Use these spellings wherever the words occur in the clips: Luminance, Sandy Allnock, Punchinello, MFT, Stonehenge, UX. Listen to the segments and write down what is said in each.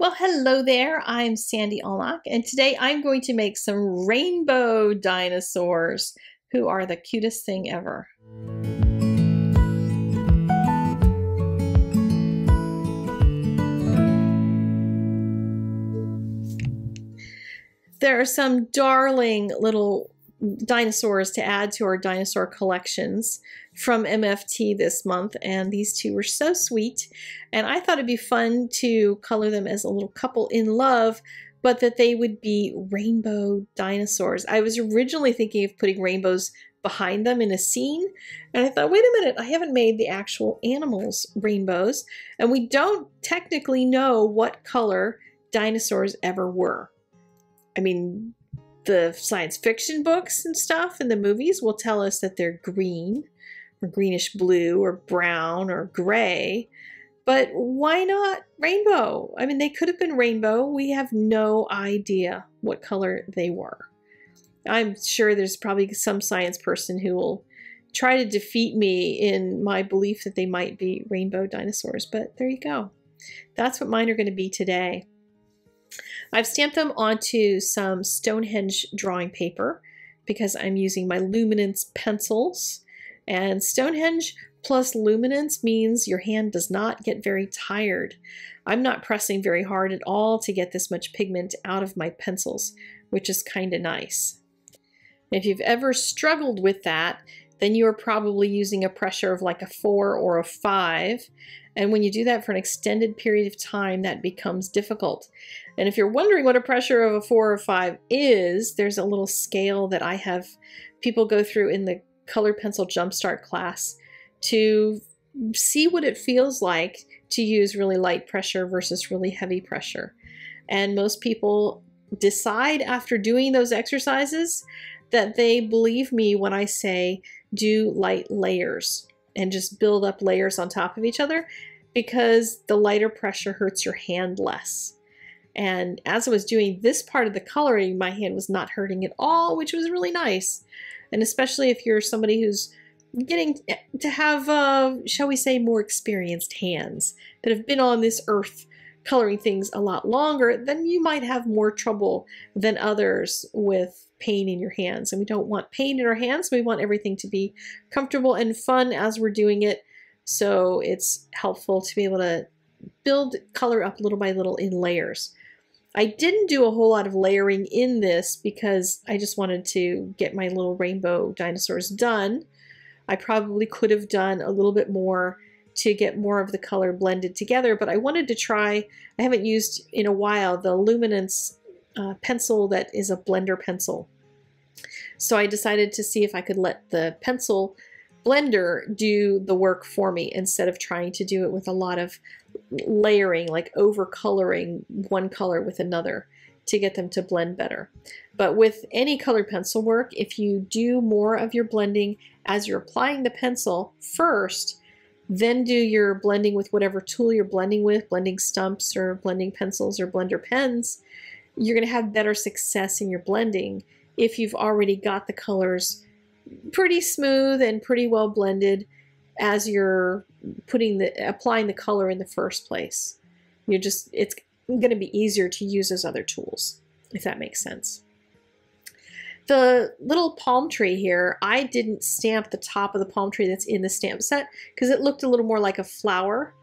Well, hello there, I'm Sandy Allnock, and today I'm going to make some rainbow dinosaurs who are the cutest thing ever. There are some darling little dinosaurs to add to our dinosaur collections from MFT this month, and these two were so sweet, and I thought it'd be fun to color them as a little couple in love, but that they would be rainbow dinosaurs. I was originally thinking of putting rainbows behind them in a scene, and I thought, wait a minute, I haven't made the actual animals rainbows, and we don't technically know what color dinosaurs ever were. I mean, the science fiction books and stuff and the movies will tell us that they're green or greenish blue or brown or gray, but why not rainbow? I mean, they could have been rainbow. We have no idea what color they were. I'm sure there's probably some science person who will try to defeat me in my belief that they might be rainbow dinosaurs, but there you go. That's what mine are going to be today. I've stamped them onto some Stonehenge drawing paper because I'm using my Luminance pencils. And Stonehenge plus Luminance means your hand does not get very tired. I'm not pressing very hard at all to get this much pigment out of my pencils, which is kind of nice. If you've ever struggled with that, then you are probably using a pressure of like a 4 or a 5. And when you do that for an extended period of time, that becomes difficult. And if you're wondering what a pressure of a 4 or 5 is, there's a little scale that I have people go through in the Color Pencil Jumpstart class to see what it feels like to use really light pressure versus really heavy pressure. And most people decide after doing those exercises that they believe me when I say do light layers and just build up layers on top of each other, because the lighter pressure hurts your hand less. And as I was doing this part of the coloring, my hand was not hurting at all, which was really nice. And especially if you're somebody who's getting to have, shall we say, more experienced hands that have been on this earth coloring things a lot longer, then you might have more trouble than others with pain in your hands. And we don't want pain in our hands. We want everything to be comfortable and fun as we're doing it. So it's helpful to be able to build color up little by little in layers. I didn't do a whole lot of layering in this because I just wanted to get my little rainbow dinosaurs done. I probably could have done a little bit more to get more of the color blended together, but I wanted to try, I haven't used in a while, the Luminance pencil that is a blender pencil. So I decided to see if I could let the pencil blender do the work for me instead of trying to do it with a lot of layering, like over coloring one color with another to get them to blend better. But with any colored pencil work, if you do more of your blending as you're applying the pencil first, then do your blending with whatever tool you're blending with, blending stumps or blending pencils or blender pens, you're going to have better success in your blending if you've already got the colors pretty smooth and pretty well blended as you're applying the color in the first place. It's going to be easier to use those other tools, if that makes sense. The little palm tree here, I didn't stamp the top of the palm tree that's in the stamp set because it looked a little more like a flower.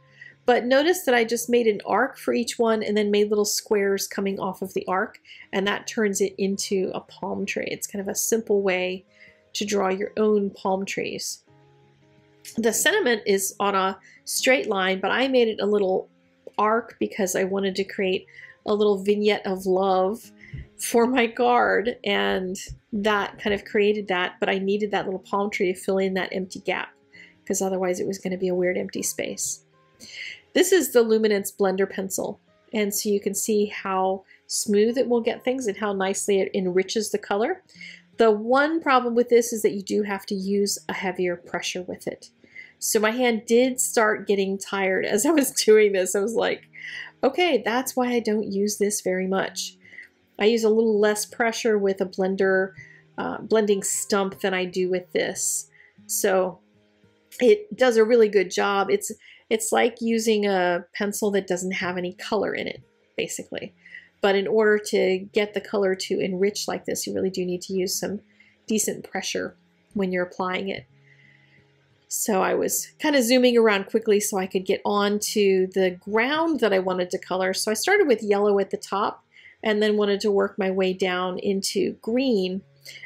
But notice that I just made an arc for each one and then made little squares coming off of the arc, and that turns it into a palm tree. It's kind of a simple way to draw your own palm trees. The sentiment is on a straight line, but I made it a little arc because I wanted to create a little vignette of love for my card, and that kind of created that, but I needed that little palm tree to fill in that empty gap because otherwise it was going to be a weird empty space. This is the Luminance blender pencil, and so you can see how smooth it will get things and how nicely it enriches the color. The one problem with this is that you do have to use a heavier pressure with it. So my hand did start getting tired as I was doing this. I was like, okay, that's why I don't use this very much. I use a little less pressure with a blending stump than I do with this. So it does a really good job. It's like using a pencil that doesn't have any color in it. basically. But in order to get the color to enrich like this, you really do need to use some decent pressure when you're applying it. So I was kind of zooming around quickly so I could get on to the ground that I wanted to color. So I started with yellow at the top and then wanted to work my way down into green.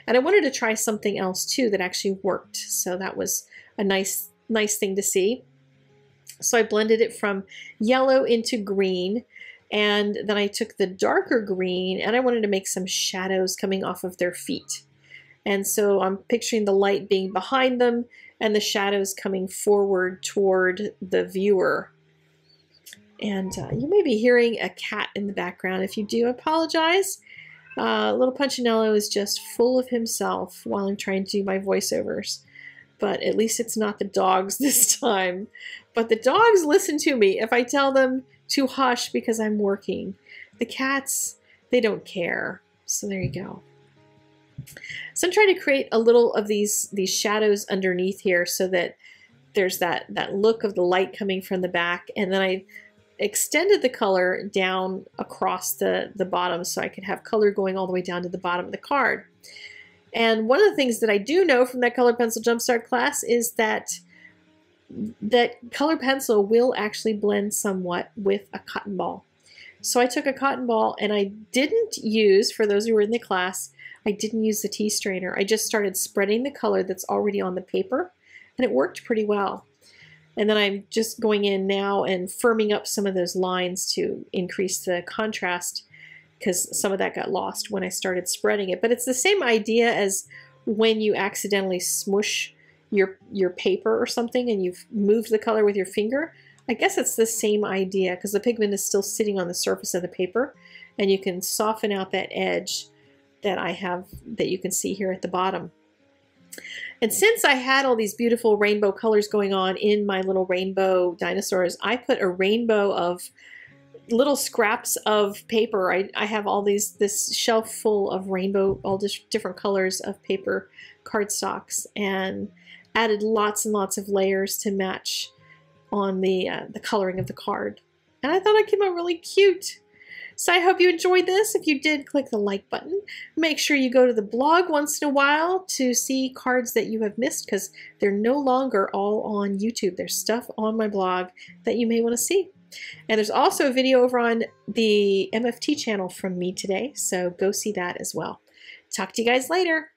And I wanted to try something else too that actually worked. So that was a nice thing to see. So I blended it from yellow into green. And then I took the darker green and I wanted to make some shadows coming off of their feet. And so I'm picturing the light being behind them and the shadows coming forward toward the viewer. And you may be hearing a cat in the background. If you do, I apologize. Little Punchinello is just full of himself while I'm trying to do my voiceovers. But at least it's not the dogs this time. But the dogs listen to me if I tell them to hush because I'm working. The cats, they don't care. So there you go. So I'm trying to create a little of these shadows underneath here so that there's that look of the light coming from the back. And then I extended the color down across the bottom so I could have color going all the way down to the bottom of the card. And one of the things that I do know from that Color Pencil Jumpstart class is that color pencil will actually blend somewhat with a cotton ball. So I took a cotton ball and I didn't use, for those who were in the class, I didn't use the tea strainer. I just started spreading the color that's already on the paper and it worked pretty well. And then I'm just going in now and firming up some of those lines to increase the contrast because some of that got lost when I started spreading it. But it's the same idea as when you accidentally smoosh your paper or something and you've moved the color with your finger. I guess it's the same idea because the pigment is still sitting on the surface of the paper and you can soften out that edge that I have that you can see here at the bottom. And since I had all these beautiful rainbow colors going on in my little rainbow dinosaurs, I put a rainbow of little scraps of paper. I have all this shelf full of rainbow, all different colors of paper cardstocks, and added lots and lots of layers to match on the coloring of the card. And I thought it came out really cute. So I hope you enjoyed this. If you did, click the like button. Make sure you go to the blog once in a while to see cards that you have missed because they're no longer all on YouTube. There's stuff on my blog that you may want to see. And there's also a video over on the MFT channel from me today, so go see that as well. Talk to you guys later.